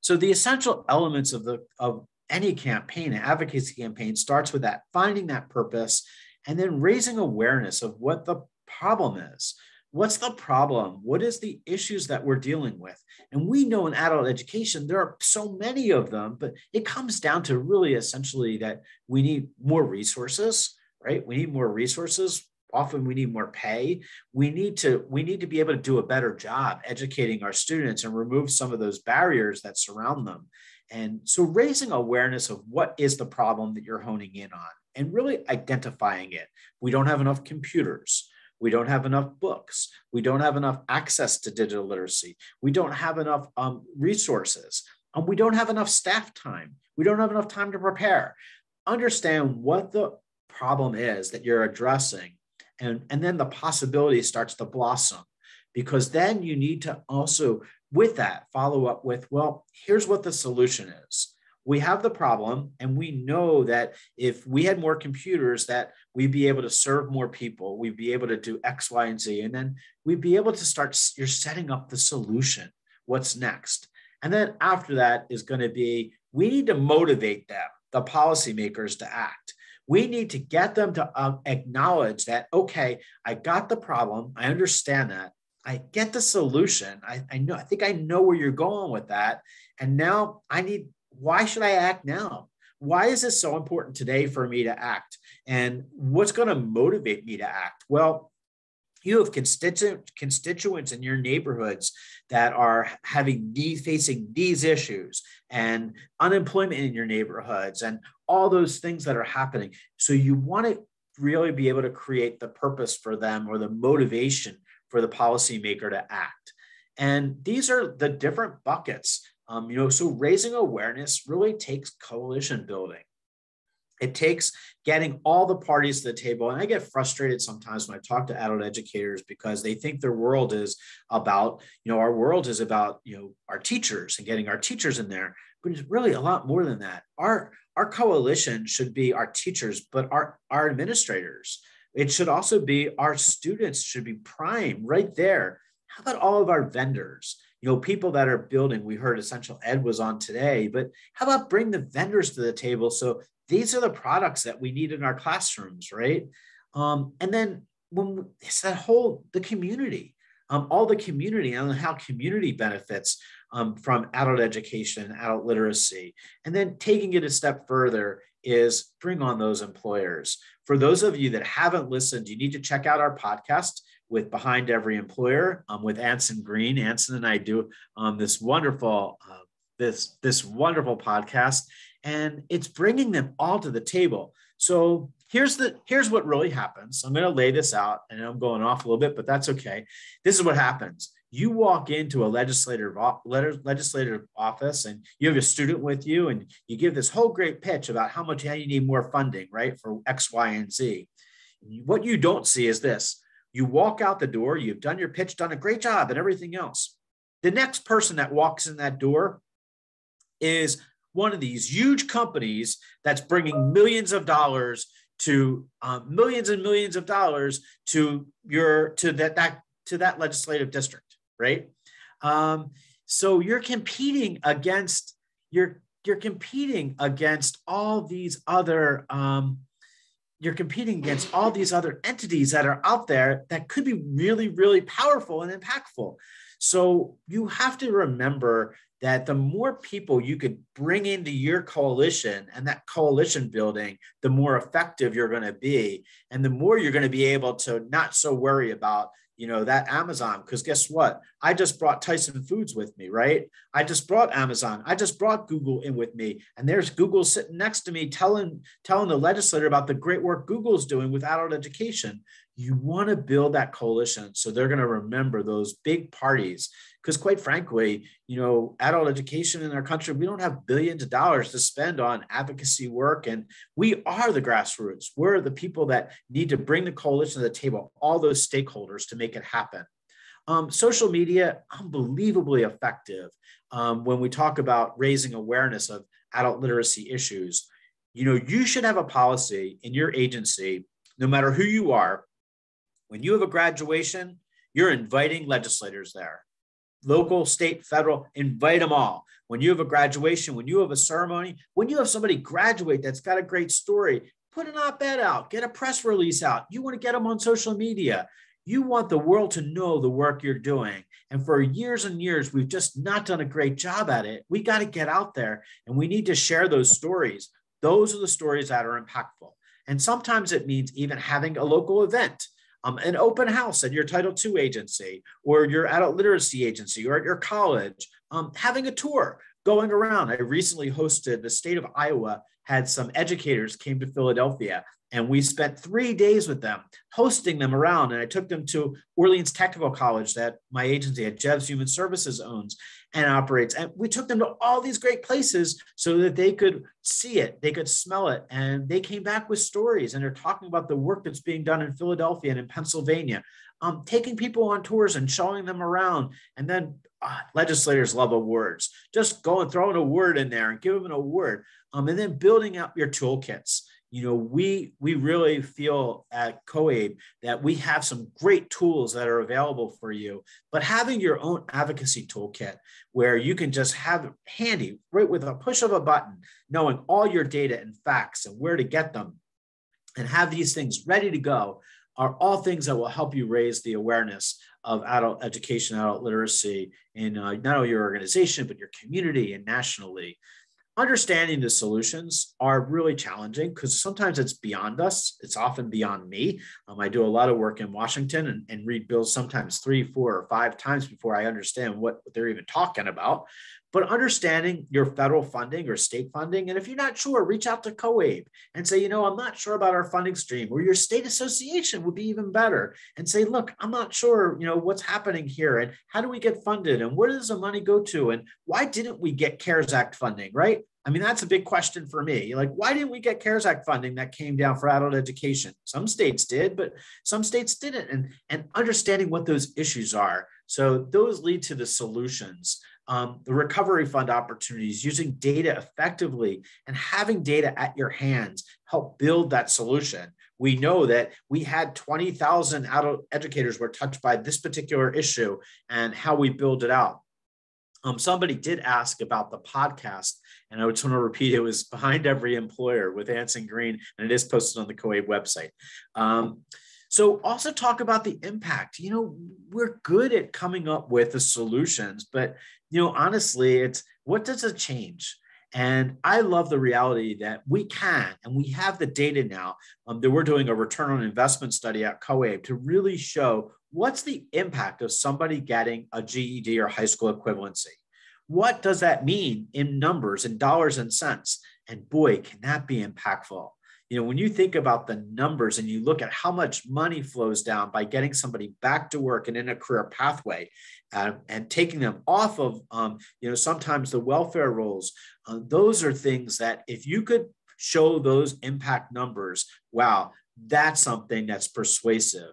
So the essential elements of, the, of any campaign, an advocacy campaign, starts with that, finding that purpose, and then raising awareness of what the problem is. What's the problem? What is the issues that we're dealing with? And we know in adult education, there are so many of them, but it comes down to really essentially that we need more resources, right? We need more resources. Often we need more pay. We need to, we need to be able to do a better job educating our students and remove some of those barriers that surround them. And so raising awareness of what is the problem that you're honing in on and really identifying it. We don't have enough computers. We don't have enough books. We don't have enough access to digital literacy. We don't have enough um, resources. Um, we don't have enough staff time. We don't have enough time to prepare. Understand what the problem is that you're addressing, and, and then the possibility starts to blossom, because then you need to also, with that, follow up with, well, here's what the solution is. We have the problem, and we know that if we had more computers, that we'd be able to serve more people, we'd be able to do X, Y, and Z, and then we'd be able to start, you're setting up the solution, what's next. And then after that is going to be, we need to motivate them, the policymakers, to act. We need to get them to uh, acknowledge that, okay, I got the problem, I understand that, I get the solution, I, I know, I think I know where you're going with that, and now I need, why should I act now? Why is this so important today for me to act? And what's going to motivate me to act? Well, you have constituent constituents in your neighborhoods that are having these, facing these issues, and unemployment in your neighborhoods and all those things that are happening. So you want to really be able to create the purpose for them, or the motivation for the policymaker to act. And these are the different buckets. Um, you know, so raising awareness really takes coalition building. It takes getting all the parties to the table. And I get frustrated sometimes when I talk to adult educators, because they think their world is about, you know, our world is about, you know, our teachers and getting our teachers in there. But it's really a lot more than that. Our, our coalition should be our teachers, but our, our administrators. It should also be our students should be prime right there. How about all of our vendors? You know, people that are building, we heard Essential Ed was on today, but how about bring the vendors to the table? So these are the products that we need in our classrooms, right? Um, and then when we, it's that whole, the community, um, all the community and how community benefits um, from adult education, adult literacy. And then taking it a step further is bring on those employers. For those of you that haven't listened, you need to check out our podcast with Behind Every Employer, um, with Anson Green. Anson and I do um, this wonderful, uh, this, this wonderful podcast, and it's bringing them all to the table. So here's the, here's what really happens. I'm going to lay this out, and I'm going off a little bit, but that's okay. This is what happens. You walk into a legislative, legislative office, and you have a student with you, and you give this whole great pitch about how much how you need more funding, right? For X, Y, and Z. What you don't see is this. You walk out the door, you've done your pitch, done a great job and everything else. The next person that walks in that door is one of these huge companies that's bringing millions of dollars to um, millions and millions of dollars to your to that, that to that legislative district, right? Um, so you're competing against you're you're competing against all these other. Um, You're competing against all these other entities that are out there that could be really, really powerful and impactful. So you have to remember that the more people you could bring into your coalition and that coalition building, the more effective you're going to be. And the more you're going to be able to not so worry about, you know, that Amazon, because guess what? I just brought Tyson Foods with me, right? I just brought Amazon. I just brought Google in with me. And there's Google sitting next to me telling, telling the legislator about the great work Google's doing with adult education. You want to build that coalition. So they're going to remember those big parties, because quite frankly, you know, adult education in our country, we don't have billions of dollars to spend on advocacy work. And we are the grassroots. We're the people that need to bring the coalition to the table, all those stakeholders to make it happen. Um, social media, unbelievably effective um, when we talk about raising awareness of adult literacy issues. You know, you should have a policy in your agency, no matter who you are. When you have a graduation, you're inviting legislators there. Local, state, federal, invite them all. When you have a graduation, when you have a ceremony, when you have somebody graduate that's got a great story, put an op-ed out, get a press release out. You want to get them on social media. You want the world to know the work you're doing. And for years and years, we've just not done a great job at it. We got to get out there and we need to share those stories. Those are the stories that are impactful. And sometimes it means even having a local event, um, an open house at your Title two agency or your adult literacy agency or at your college, um, having a tour, going around. I recently hosted, the state of Iowa had some educators came to Philadelphia and we spent three days with them, hosting them around. And I took them to Orleans Technical College that my agency at J E V S Human Services owns and operates. And we took them to all these great places so that they could see it, they could smell it. And they came back with stories and they're talking about the work that's being done in Philadelphia and in Pennsylvania, um, taking people on tours and showing them around. And then uh, legislators love awards. Just go and throw an award in there and give them an award. Um, and then building up your toolkits. You know, we we really feel at COABE that we have some great tools that are available for you, but having your own advocacy toolkit where you can just have it handy, right with a push of a button, knowing all your data and facts and where to get them and have these things ready to go are all things that will help you raise the awareness of adult education, adult literacy in uh, not only your organization, but your community and nationally. Understanding the solutions are really challenging because sometimes it's beyond us. It's often beyond me. Um, I do a lot of work in Washington and, and read bills sometimes three, four, or five times before I understand what they're even talking about. But understanding your federal funding or state funding, and if you're not sure, reach out to COABE and say, you know, I'm not sure about our funding stream, or your state association would be even better. And say, look, I'm not sure, you know, what's happening here, and how do we get funded, and where does the money go to, and why didn't we get CARES Act funding, right? I mean, that's a big question for me. Like, why didn't we get CARES Act funding that came down for adult education? Some states did, but some states didn't. And, and understanding what those issues are. So those lead to the solutions, um, the recovery fund opportunities, using data effectively and having data at your hands help build that solution. We know that we had twenty thousand adult educators were touched by this particular issue and how we build it out. Um, somebody did ask about the podcast, and I just want to repeat, it was Behind Every Employer with Anson Green, and it is posted on the COABE website. Um, so also talk about the impact. You know, we're good at coming up with the solutions, but, you know, honestly, it's what does it change? And I love the reality that we can, and we have the data now um, that we're doing a return on investment study at COABE to really show what's the impact of somebody getting a G E D or high school equivalency. What does that mean in numbers and dollars and cents? And boy, can that be impactful. You know, when you think about the numbers and you look at how much money flows down by getting somebody back to work and in a career pathway uh, and taking them off of, um, you know, sometimes the welfare rolls, uh, those are things that if you could show those impact numbers, wow, that's something that's persuasive.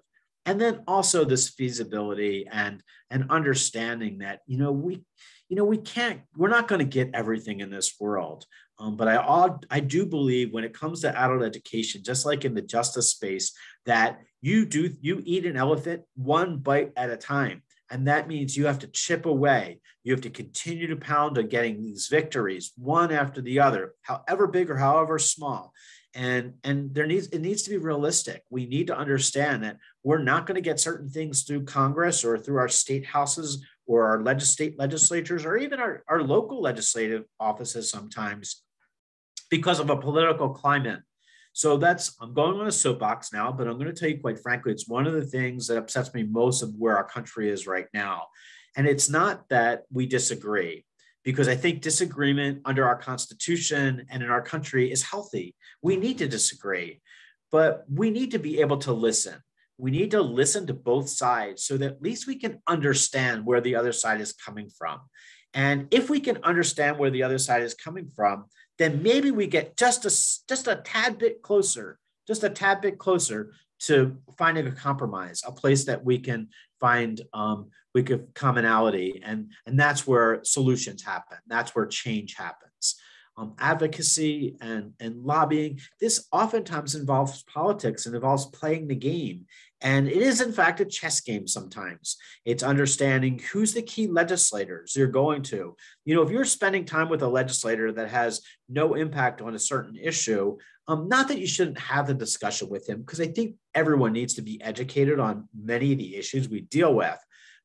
And then also this feasibility and, and understanding that, you know, we, you know, we can't, we're not going to get everything in this world. Um, but I, all, I do believe when it comes to adult education, just like in the justice space, that you do, you eat an elephant one bite at a time. And that means you have to chip away. You have to continue to pound on getting these victories one after the other, however big or however small. And, and there needs, it needs to be realistic. We need to understand that we're not going to get certain things through Congress or through our state houses or our legis- state legislatures or even our, our local legislative offices sometimes because of a political climate. So that's, I'm going on a soapbox now, but I'm going to tell you quite frankly, it's one of the things that upsets me most of where our country is right now. And it's not that we disagree, because I think disagreement under our Constitution and in our country is healthy. We need to disagree, but we need to be able to listen. We need to listen to both sides so that at least we can understand where the other side is coming from. And if we can understand where the other side is coming from, then maybe we get just a, just a tad bit closer, just a tad bit closer to finding a compromise, a place that we can find um, we could commonality. And, and that's where solutions happen. That's where change happens. Um, advocacy and, and lobbying, this oftentimes involves politics and involves playing the game. And it is, in fact, a chess game sometimes. It's understanding who's the key legislators you're going to. You know, if you're spending time with a legislator that has no impact on a certain issue, um, not that you shouldn't have the discussion with him, because I think everyone needs to be educated on many of the issues we deal with,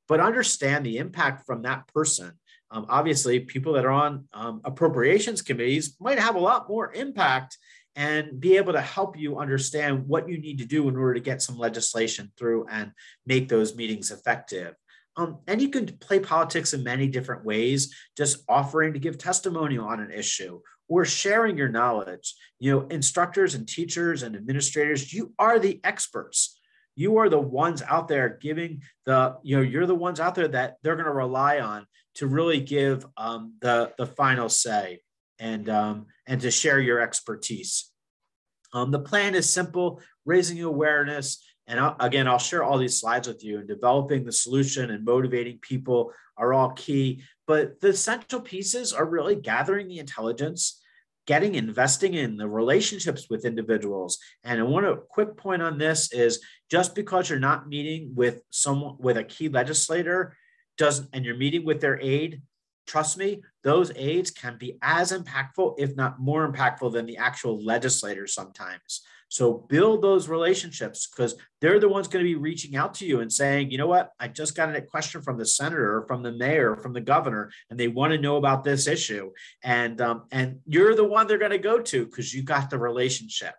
but understand the impact from that person. Um, obviously, people that are on um, appropriations committees might have a lot more impact and be able to help you understand what you need to do in order to get some legislation through and make those meetings effective. Um, and you can play politics in many different ways, just offering to give testimony on an issue or sharing your knowledge. You know, instructors and teachers and administrators, you are the experts. You are the ones out there giving the, you know, you're the ones out there that they're going to rely on to really give um, the, the final say. And, um, and to share your expertise. Um, the plan is simple, raising awareness. And I'll, again, I'll share all these slides with you, and developing the solution and motivating people are all key. But the central pieces are really gathering the intelligence, getting, investing in the relationships with individuals. And I want a quick point on this is just because you're not meeting with someone, with a key legislator doesn't, and you're meeting with their aide, trust me, those aides can be as impactful, if not more impactful, than the actual legislators sometimes. So build those relationships, because they're the ones going to be reaching out to you and saying, you know what, I just got a question from the senator, from the mayor, from the governor, and they want to know about this issue. And, um, and you're the one they're going to go to because you got the relationship.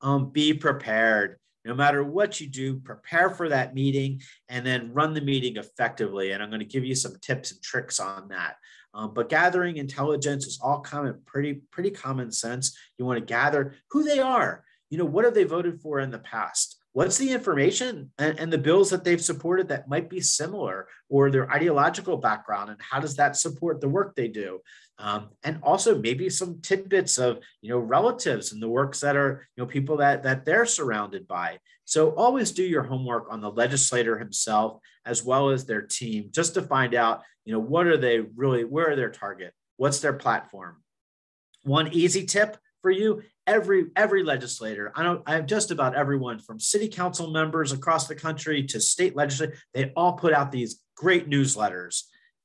Um, be prepared. No matter what you do, prepare for that meeting and then run the meeting effectively. And I'm going to give you some tips and tricks on that. Um, but gathering intelligence is all common, pretty, pretty common sense. You want to gather who they are. You know, what have they voted for in the past? What's the information and, and the bills that they've supported that might be similar, or their ideological background, and how does that support the work they do? Um, and also maybe some tidbits of, you know, relatives and the works that are, you know, people that, that they're surrounded by. So always do your homework on the legislator himself, as well as their team, just to find out, you know, what are they really, where are their target? What's their platform? One easy tip for you, every every legislator, I don't, I have just about everyone from city council members across the country to state legislature, they all put out these great newsletters.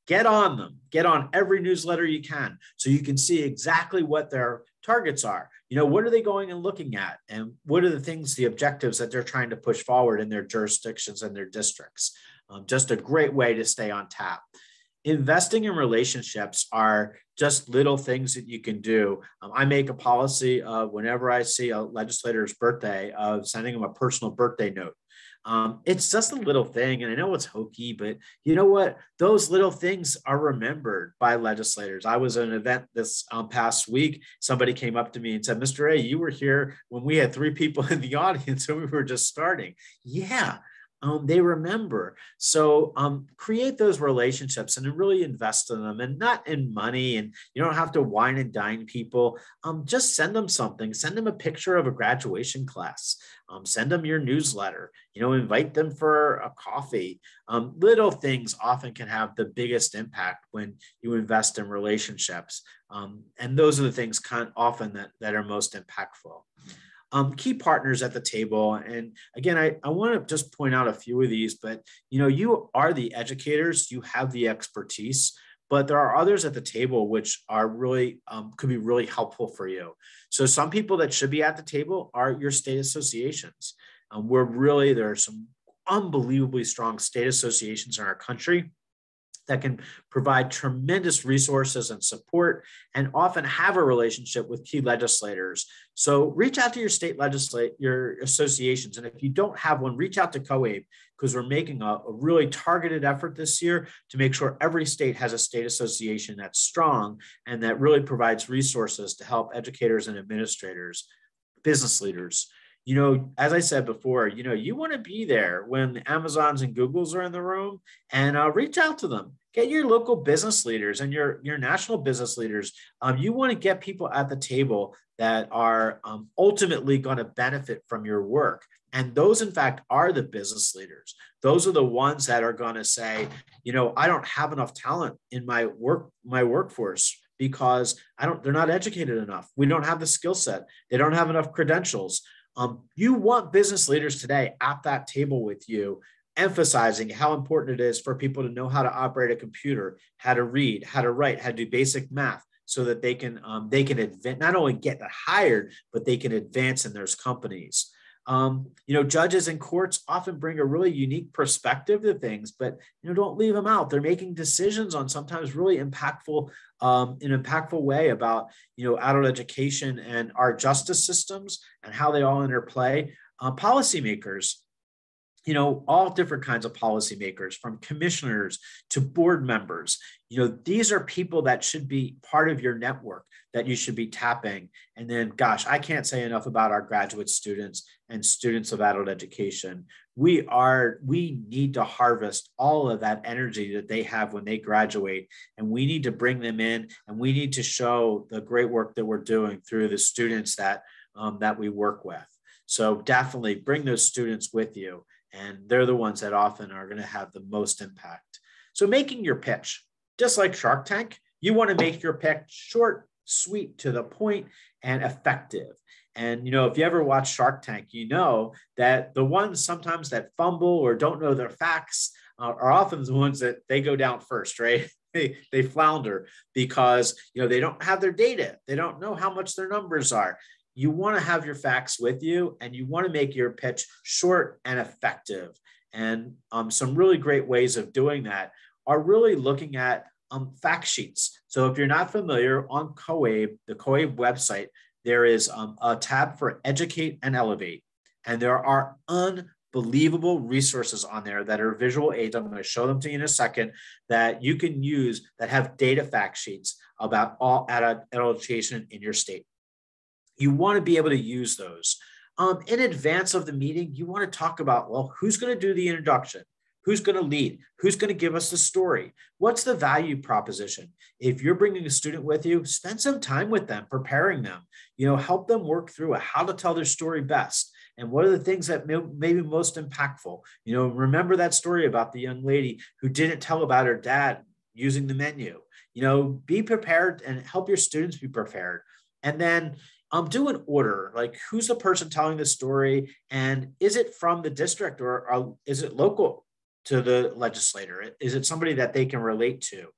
Get on them, get on every newsletter you can, so you can see exactly what their targets are. You know, what are they going and looking at? And what are the things, the objectives that they're trying to push forward in their jurisdictions and their districts? Um, just a great way to stay on tap. Investing in relationships are just little things that you can do. Um, I make a policy of whenever I see a legislator's birthday of sending them a personal birthday note. Um, it's just a little thing. And I know it's hokey, but you know what? Those little things are remembered by legislators. I was at an event this um, past week. Somebody came up to me and said, Mister A, you were here when we had three people in the audience and we were just starting. Yeah. Um, they remember. So um, create those relationships and really invest in them, and not in money. And you don't have to wine and dine people. Um, just send them something. Send them a picture of a graduation class. Um, send them your newsletter. You know, invite them for a coffee. Um, little things often can have the biggest impact when you invest in relationships. Um, and those are the things kind of often that, that are most impactful. Um, key partners at the table. And again, I, I want to just point out a few of these, but you know, you are the educators, you have the expertise, but there are others at the table which are really, um, could be really helpful for you. So some people that should be at the table are your state associations. Um, we're really, there are some unbelievably strong state associations in our country that can provide tremendous resources and support, and often have a relationship with key legislators. So reach out to your state legislature, your associations. And if you don't have one, reach out to COABE, because we're making a, a really targeted effort this year to make sure every state has a state association that's strong and that really provides resources to help educators and administrators, business leaders. You know, as I said before, you know, you want to be there when the Amazons and Googles are in the room, and uh, reach out to them. Get your local business leaders and your, your national business leaders. Um, you want to get people at the table that are um, ultimately going to benefit from your work. And those, in fact, are the business leaders. Those are the ones that are going to say, you know, I don't have enough talent in my work, my workforce, because I don't, they're not educated enough. We don't have the skill set. They don't have enough credentials. Um, you want business leaders today at that table with you, emphasizing how important it is for people to know how to operate a computer, how to read, how to write, how to do basic math, so that they can um, they can advance, not only get hired, but they can advance in their companies. Um, you know, judges and courts often bring a really unique perspective to things, but you know, don't leave them out. They're making decisions on sometimes really impactful, um, an impactful way about you know adult education and our justice systems and how they all interplay. Uh, policymakers, you know, all different kinds of policymakers, from commissioners to board members. You know, these are people that should be part of your network that you should be tapping. And then, gosh, I can't say enough about our graduate students and students of adult education. We are, we need to harvest all of that energy that they have when they graduate, and we need to bring them in, and we need to show the great work that we're doing through the students that, um, that we work with. So definitely bring those students with you. And they're the ones that often are going to have the most impact. So making your pitch, just like Shark Tank, you want to make your pitch short, sweet, to the point, and effective. And, you know, if you ever watch Shark Tank, you know that the ones sometimes that fumble or don't know their facts uh, are often the ones that they go down first, right? They, they flounder because, you know, they don't have their data. They don't know how much their numbers are. You want to have your facts with you, and you want to make your pitch short and effective. And um, some really great ways of doing that are really looking at um, fact sheets. So if you're not familiar, on COABE, the COABE website, there is um, a tab for Educate and Elevate. And there are unbelievable resources on there that are visual aids. I'm going to show them to you in a second, that you can use, that have data fact sheets about all adult education in your state. You want to be able to use those. Um, in advance of the meeting, you want to talk about, well, who's going to do the introduction? Who's going to lead? Who's going to give us the story? What's the value proposition? If you're bringing a student with you, spend some time with them, preparing them. You know, help them work through a, how to tell their story best. And what are the things that may, may be most impactful? You know, remember that story about the young lady who didn't tell about her dad using the menu. You know, be prepared and help your students be prepared. And then, Um, do an order, like who's the person telling the story, and is it from the district, or, or is it local to the legislator? Is it somebody that they can relate to?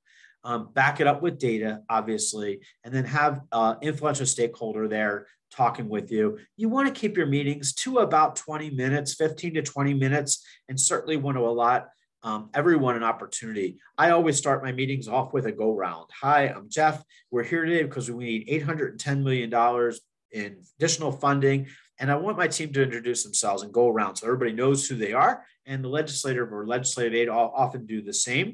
Um, back it up with data, obviously, and then have uh, influential stakeholder there talking with you. You want to keep your meetings to about twenty minutes, fifteen to twenty minutes, and certainly want to allot Um, everyone an opportunity. I always start my meetings off with a go round. Hi, I'm Jeff. We're here today because we need eight hundred ten million dollars in additional funding. And I want my team to introduce themselves and go around so everybody knows who they are. And the legislator or legislative aide all often do the same.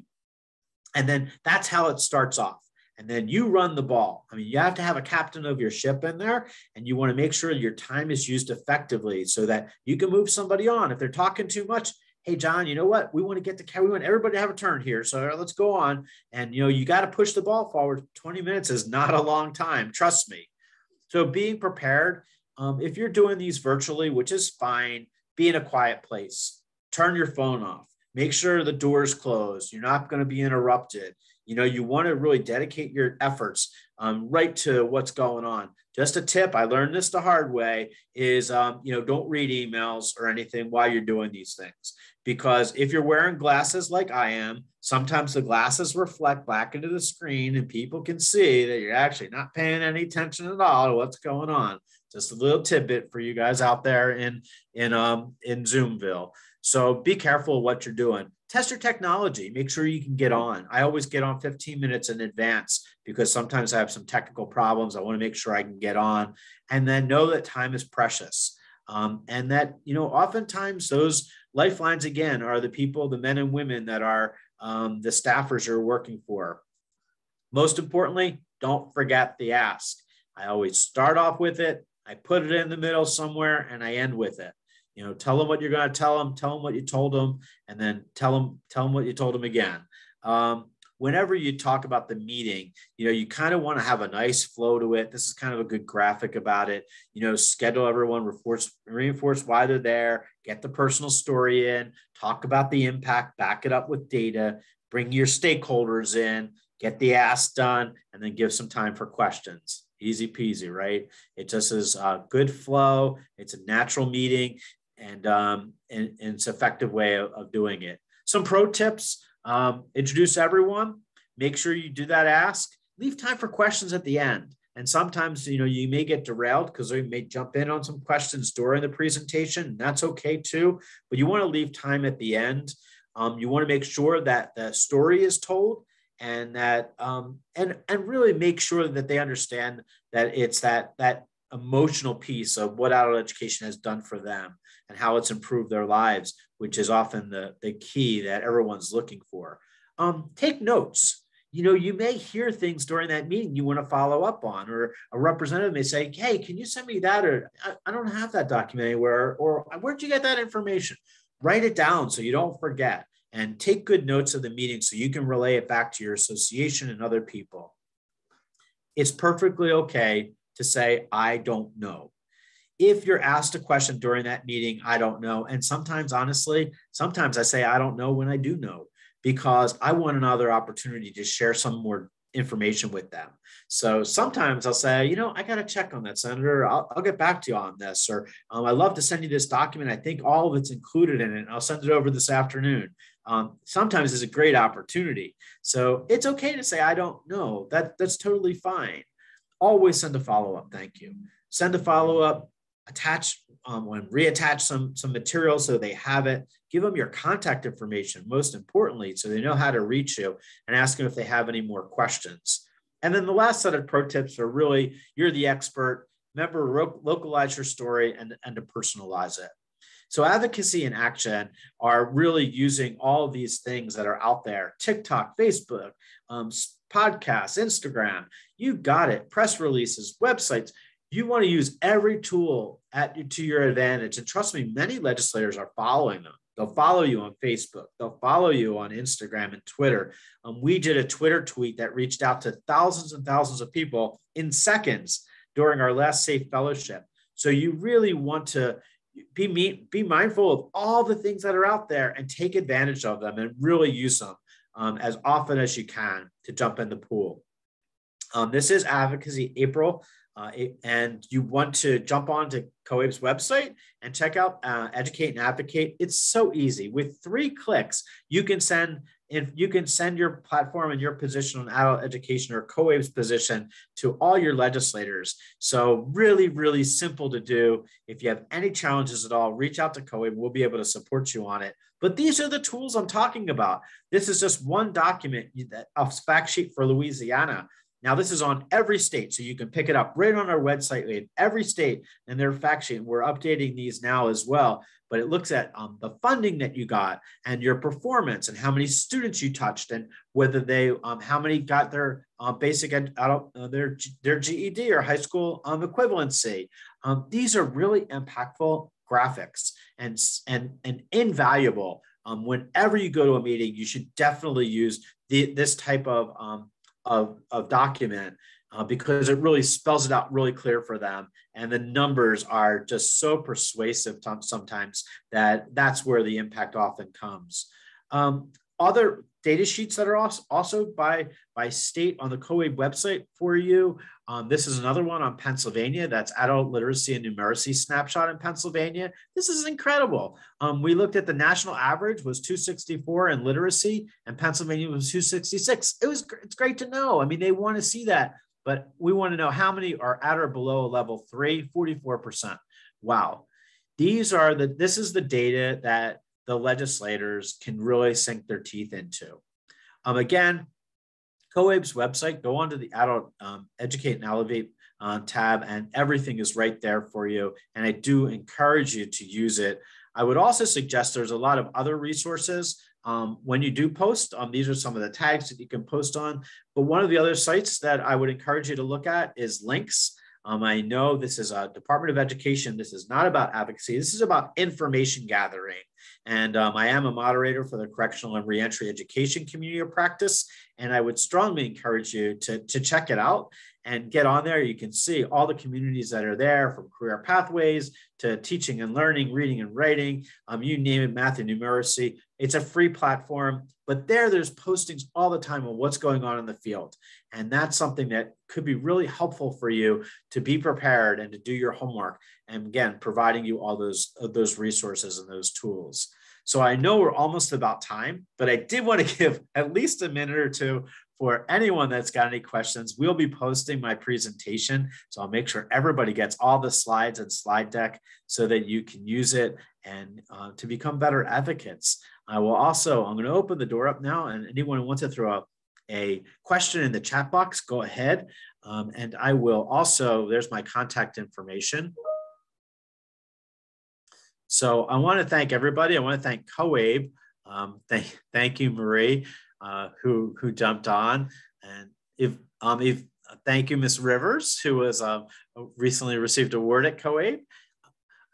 And then that's how it starts off. And then you run the ball. I mean, you have to have a captain of your ship in there, and you want to make sure your time is used effectively so that you can move somebody on. If they're talking too much, hey, John, you know what? We want to get the, we want everybody to have a turn here. So let's go on. And, you know, you got to push the ball forward. twenty minutes is not a long time. Trust me. So being prepared, um, if you're doing these virtually, which is fine, be in a quiet place, turn your phone off, make sure the door's closed. You're not going to be interrupted. You know, you want to really dedicate your efforts um, right to what's going on. Just a tip, I learned this the hard way, is, um, you know, don't read emails or anything while you're doing these things. Because if you're wearing glasses like I am, sometimes the glasses reflect back into the screen and people can see that you're actually not paying any attention at all to what's going on. Just a little tidbit for you guys out there in, in, um, in Zoomville. So be careful of what you're doing. Test your technology. Make sure you can get on. I always get on fifteen minutes in advance because sometimes I have some technical problems. I want to make sure I can get on, and then know that time is precious. Um, and that, you know, oftentimes those lifelines, again, are the people, the men and women that are um, the staffers you're working for. Most importantly, don't forget the ask. I always start off with it. I put it in the middle somewhere, and I end with it. You know, tell them what you're going to tell them, tell them what you told them, and then tell them, tell them what you told them again. Um, whenever you talk about the meeting, you know, you kind of want to have a nice flow to it. This is kind of a good graphic about it. You know, schedule everyone, reinforce, reinforce why they're there, get the personal story in, talk about the impact, back it up with data, bring your stakeholders in, get the ask done, and then give some time for questions. easy peasy, right? It just is a good flow. It's a natural meeting, and, um, and, and it's an effective way of, of doing it. Some pro tips, um, introduce everyone, make sure you do that ask, leave time for questions at the end. And sometimes, you know, you may get derailed because they may jump in on some questions during the presentation, and that's okay too, but you want to leave time at the end. Um, you want to make sure that the story is told, and that, um, and, and really make sure that they understand that it's that, that emotional piece of what adult education has done for them and how it's improved their lives, which is often the, the key that everyone's looking for. Um, take notes. You know, you may hear things during that meeting you want to follow up on, or a representative may say, hey, can you send me that? Or I, I don't have that document anywhere, or where'd you get that information? Write it down so you don't forget, and take good notes of the meeting so you can relay it back to your association and other people. It's perfectly okay to say, I don't know. If you're asked a question during that meeting, I don't know. And sometimes, honestly, sometimes I say, I don't know when I do know, because I want another opportunity to share some more information with them. So sometimes I'll say, you know, I got to check on that, Senator. I'll, I'll get back to you on this. Or um, I'd love to send you this document. I think all of it's included in it, and I'll send it over this afternoon. Um, sometimes it's a great opportunity. So it's okay to say, I don't know. That, that's totally fine. Always send a follow-up. Thank you. Send a follow-up. Attach um, and reattach some, some material so they have it. Give them your contact information, most importantly, so they know how to reach you, and ask them if they have any more questions. And then the last set of pro tips are really, you're the expert. Remember, localize your story and, and to personalize it. So advocacy and action are really using all these things that are out there, TikTok, Facebook, um, podcasts, Instagram, you got it, press releases, websites. You want to use every tool at, to your advantage. And trust me, many legislators are following them. They'll follow you on Facebook. They'll follow you on Instagram and Twitter. Um, we did a Twitter tweet that reached out to thousands and thousands of people in seconds during our last SAFE fellowship. So you really want to be, meet, be mindful of all the things that are out there and take advantage of them, and really use them um, as often as you can to jump in the pool. Um, this is Advocacy April. Uh, it, and you want to jump onto COABE's website and check out uh, Educate and Advocate. It's so easy. With three clicks, you can send if you can send your platform and your position on adult education, or COABE's position, to all your legislators. So really, really simple to do. If you have any challenges at all, reach out to COABE. We'll be able to support you on it. But these are the tools I'm talking about. This is just one document, a fact sheet for Louisiana. Now, this is on every state, so you can pick it up right on our website in every state and their fact sheet. We're updating these now as well, but it looks at um, the funding that you got, and your performance, and how many students you touched, and whether they, um, how many got their uh, basic, adult, uh, their, their G E D or high school um, equivalency. Um, these are really impactful graphics, and, and, and invaluable. Um, whenever you go to a meeting, you should definitely use the, this type of um, Of, of document uh, because it really spells it out really clear for them. And the numbers are just so persuasive sometimes that that's where the impact often comes. Um, other data sheets that are also, also by, by state on the COABE website for you. Um, this is another one on Pennsylvania. That's Adult Literacy and Numeracy Snapshot in Pennsylvania. This is incredible. Um, we looked at the national average was two sixty-four in literacy, and Pennsylvania was two sixty-six. It was, it's great to know. I mean, they want to see that, but we want to know how many are at or below a level three, forty-four percent. Wow. These are the, this is the data that the legislators can really sink their teeth into. Um, again, COABE's website, go onto the Adult um, Educate and Elevate uh, tab, and everything is right there for you. And I do encourage you to use it. I would also suggest there's a lot of other resources um, when you do post. Um, these are some of the tags that you can post on. But one of the other sites that I would encourage you to look at is LINCS. Um, I know this is a Department of Education. This is not about advocacy. This is about information gathering. And um, I am a moderator for the Correctional and Reentry Education Community of Practice. And I would strongly encourage you to, to check it out and get on there. You can see all the communities that are there, from career pathways to teaching and learning, reading and writing, um, you name it, math and numeracy. It's a free platform, but there, there's postings all the time on what's going on in the field. And that's something that could be really helpful for you to be prepared and to do your homework. And again, providing you all those, those resources and those tools. So I know we're almost about time, but I did want to give at least a minute or two for anyone that's got any questions. We'll be posting my presentation, so I'll make sure everybody gets all the slides and slide deck so that you can use it and uh, to become better advocates. I will also, I'm going to open the door up now, and anyone who wants to throw up a question in the chat box, go ahead. Um, and I will also, there's my contact information. So I want to thank everybody. I want to thank COABE. Um, thank, thank you, Marie. Uh, who who jumped on, and if um if uh, thank you, Miz Rivers, who was um recently received an award at COABE.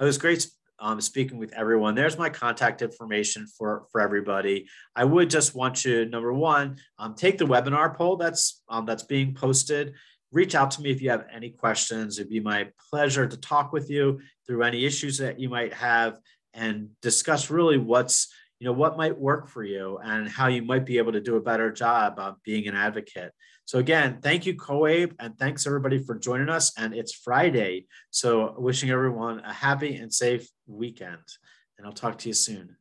It was great um speaking with everyone. There's my contact information for for everybody. I would just want you, number one, um take the webinar poll that's um that's being posted. Reach out to me if you have any questions. It'd be my pleasure to talk with you through any issues that you might have and discuss really what's you know, what might work for you and how you might be able to do a better job of being an advocate. So again, thank you, COABE, and thanks everybody for joining us. And it's Friday, so wishing everyone a happy and safe weekend. And I'll talk to you soon.